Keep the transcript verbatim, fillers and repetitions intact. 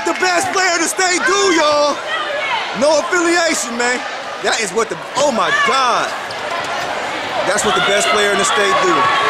want the best player to stay due, y'all. No affiliation, man. That is what the, oh my God. That's what the best player in the state do.